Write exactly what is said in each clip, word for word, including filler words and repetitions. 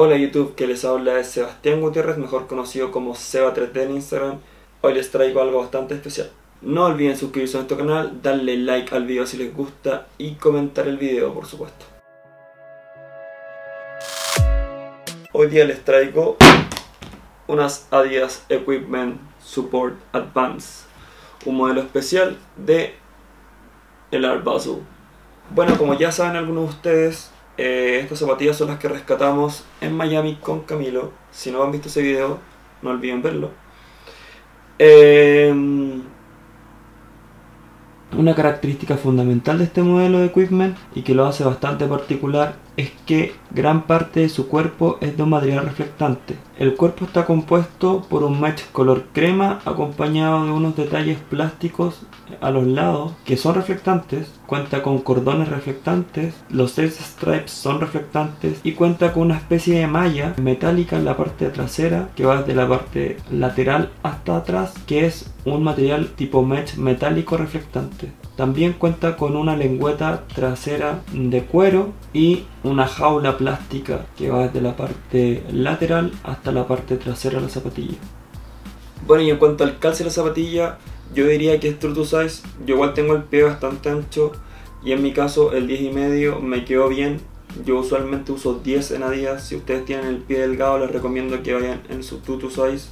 Hola YouTube, que les habla es Sebastián Gutiérrez, mejor conocido como Seba tres D en Instagram. Hoy les traigo algo bastante especial. No olviden suscribirse a nuestro canal, darle like al video si les gusta y comentar el video, por supuesto. Hoy día les traigo unas Adidas Equipment Support Advance, un modelo especial de el Art Basel. Bueno, como ya saben algunos de ustedes, Eh, estas zapatillas son las que rescatamos en Miami con Camilo. Si no han visto ese video, no olviden verlo. Eh, una característica fundamental de este modelo de Equipment, y que lo hace bastante particular, es que gran parte de su cuerpo es de un material reflectante. El cuerpo está compuesto por un mesh color crema acompañado de unos detalles plásticos a los lados que son reflectantes, cuenta con cordones reflectantes, los seis stripes son reflectantes y cuenta con una especie de malla metálica en la parte trasera que va desde la parte lateral hasta atrás, que es un material tipo mesh metálico reflectante. También cuenta con una lengüeta trasera de cuero y una jaula plástica que va desde la parte lateral hasta la parte trasera de la zapatilla. Bueno, y en cuanto al calce de la zapatilla, yo diría que es true to size. Yo igual tengo el pie bastante ancho y en mi caso el diez y medio me quedó bien. Yo usualmente uso diez en Adidas. Si ustedes tienen el pie delgado, les recomiendo que vayan en su true to size.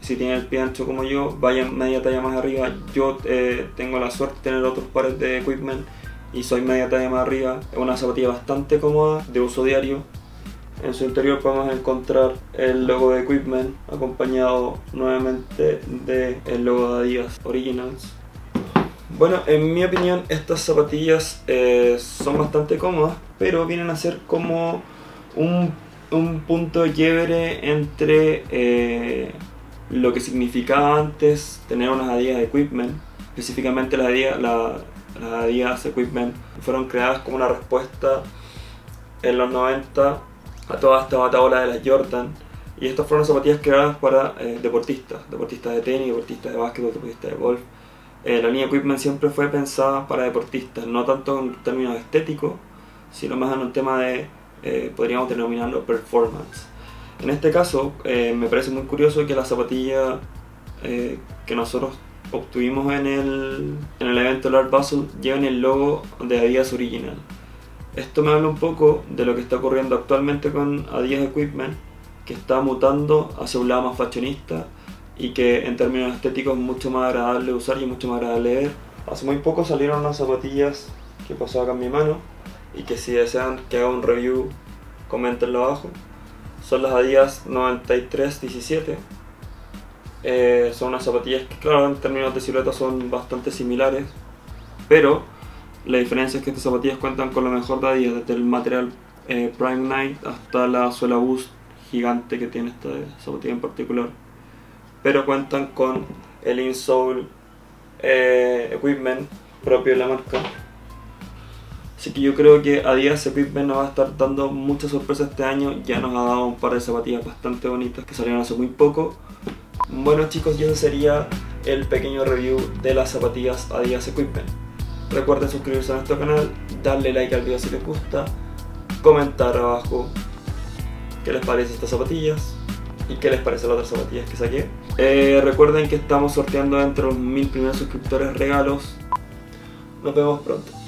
Si tienen el pie ancho como yo, vayan media talla más arriba. Yo eh, tengo la suerte de tener otros pares de Equipment y soy media talla más arriba. Es una zapatilla bastante cómoda, de uso diario. En su interior podemos encontrar el logo de Equipment, acompañado nuevamente del logo de Adidas Originals. Bueno, en mi opinión estas zapatillas eh, son bastante cómodas, pero vienen a ser como un, un punto de quiebre entre... Eh, lo que significaba antes tener unas Adidas Equipment. Específicamente las Adidas, la, las Adidas Equipment fueron creadas como una respuesta en los noventa a toda esta bataola de las Jordan, y estas fueron zapatillas creadas para eh, deportistas, deportistas de tenis, deportistas de básquet, deportistas de golf. Eh, la línea Equipment siempre fue pensada para deportistas, no tanto en términos estéticos, sino más en un tema de, eh, podríamos denominarlo performance. En este caso, eh, me parece muy curioso que la zapatilla eh, que nosotros obtuvimos en el, en el evento del Art Basel lleven el logo de Adidas Original. Esto me habla un poco de lo que está ocurriendo actualmente con Adidas Equipment, que está mutando hacia un lado más fashionista y que en términos estéticos es mucho más agradable de usar y mucho más agradable de leer. Hace muy poco salieron unas zapatillas que pasó acá en mi mano, y que si desean que haga un review, coméntenlo abajo. Son las Adidas noventa y tres diecisiete. Eh, son unas zapatillas que, claro, en términos de silueta son bastante similares, pero la diferencia es que estas zapatillas cuentan con lo mejor de Adidas, desde el material eh, Prime Knight hasta la suela Boost gigante que tiene esta zapatilla en particular, pero cuentan con el insole eh, Equipment propio de la marca. Así que yo creo que Adidas Equipment nos va a estar dando muchas sorpresas este año. Ya nos ha dado un par de zapatillas bastante bonitas que salieron hace muy poco. Bueno chicos, y ese sería el pequeño review de las zapatillas Adidas Equipment. Recuerden suscribirse a nuestro canal, darle like al video si les gusta, comentar abajo qué les parecen estas zapatillas y qué les parecen las otras zapatillas que saqué. Eh, recuerden que estamos sorteando entre los mil primeros suscriptores regalos. Nos vemos pronto.